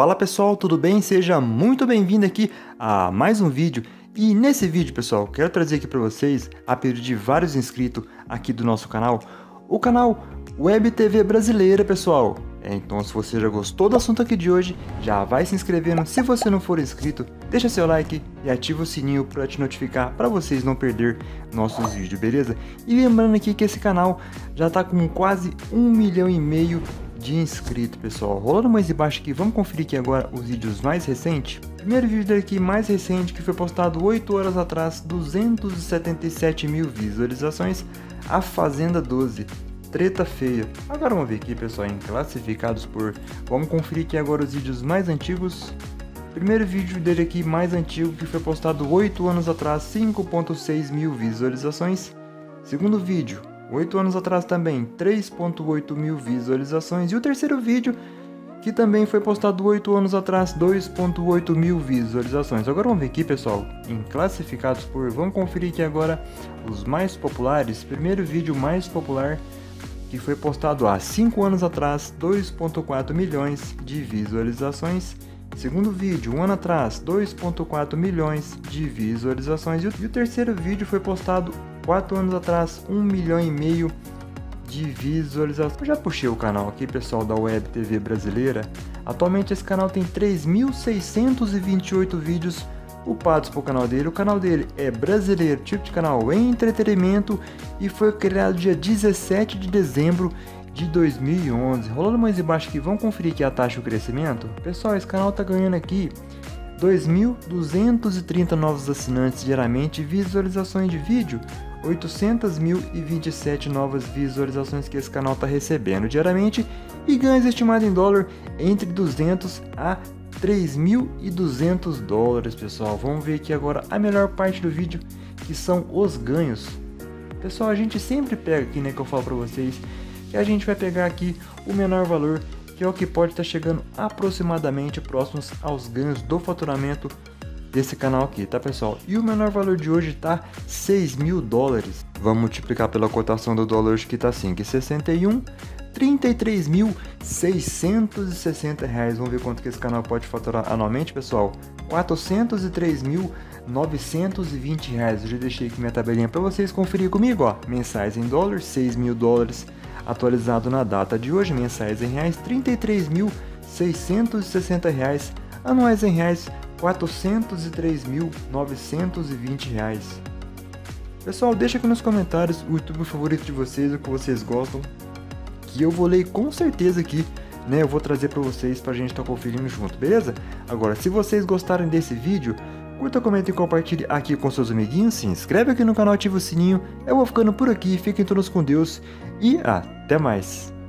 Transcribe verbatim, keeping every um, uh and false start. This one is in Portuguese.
Fala pessoal, tudo bem? Seja muito bem-vindo aqui a mais um vídeo. E nesse vídeo, pessoal, quero trazer aqui para vocês, a pedido de vários inscritos aqui do nosso canal, o canal WebTV Brasileira, pessoal. Então, se você já gostou do assunto aqui de hoje, já vai se inscrevendo. Se você não for inscrito, deixa seu like e ativa o sininho para te notificar, para vocês não perder nossos vídeos, beleza? E lembrando aqui que esse canal já está com quase um milhão e meio de inscrito, pessoal. Rolando mais embaixo aqui, vamos conferir aqui agora os vídeos mais recentes. Primeiro vídeo aqui mais recente, que foi postado oito horas atrás, duzentos e setenta e sete mil visualizações, A Fazenda doze, treta feia. Agora vamos ver aqui, pessoal, em classificados por... Vamos conferir aqui agora os vídeos mais antigos. Primeiro vídeo dele aqui mais antigo, que foi postado oito anos atrás, cinco ponto seis mil visualizações. Segundo vídeo, oito anos atrás também, três ponto oito mil visualizações. E o terceiro vídeo, que também foi postado oito anos atrás, dois ponto oito mil visualizações. Agora vamos ver aqui, pessoal, em classificados por... Vamos conferir aqui agora os mais populares. Primeiro vídeo mais popular, que foi postado há cinco anos atrás, dois ponto quatro milhões de visualizações. Segundo vídeo, um ano atrás, dois ponto quatro milhões de visualizações. E o terceiro vídeo foi postado quatro anos atrás, um milhão e meio de visualizações. Eu já puxei o canal aqui, pessoal, da Web T V Brasileira. Atualmente esse canal tem três mil seiscentos e vinte e oito vídeos upados para o canal dele. O canal dele é brasileiro, tipo de canal entretenimento, e foi criado dia dezessete de dezembro de dois mil e onze. Rolando mais embaixo aqui, vamos conferir aqui a taxa de crescimento. Pessoal, esse canal tá ganhando aqui dois mil duzentos e trinta novos assinantes diariamente, visualizações de vídeo, oitocentos mil e vinte e sete novas visualizações que esse canal tá recebendo diariamente, e ganhos estimados em dólar entre duzentos a três mil e duzentos dólares, pessoal. Vamos ver aqui agora a melhor parte do vídeo, que são os ganhos. Pessoal, a gente sempre pega aqui, né, que eu falo pra vocês, que a gente vai pegar aqui o menor valor, que é o que pode estar chegando aproximadamente próximos aos ganhos do faturamento desse canal aqui, tá, pessoal? E o menor valor de hoje tá seis mil dólares. Vamos multiplicar pela cotação do dólar hoje, que tá cinco reais e sessenta e um centavos, trinta e três mil seiscentos e sessenta reais. Vamos ver quanto que esse canal pode faturar anualmente, pessoal. quatrocentos e três mil novecentos e vinte reais. Eu já deixei aqui minha tabelinha para vocês conferir comigo, ó. Mensais em dólar, seis mil dólares. Atualizado na data de hoje, mensais em reais, trinta e três mil seiscentos e sessenta reais, anuais em reais, quatrocentos e três mil novecentos e vinte reais. Pessoal, deixa aqui nos comentários o YouTube favorito de vocês, o que vocês gostam, que eu vou ler com certeza aqui, né? Eu vou trazer para vocês, para a gente estar tá conferindo junto, beleza? Agora, se vocês gostarem desse vídeo, curta, comenta e compartilhe aqui com seus amiguinhos, se inscreve aqui no canal, ativa o sininho. Eu vou ficando por aqui, fiquem todos com Deus e até mais!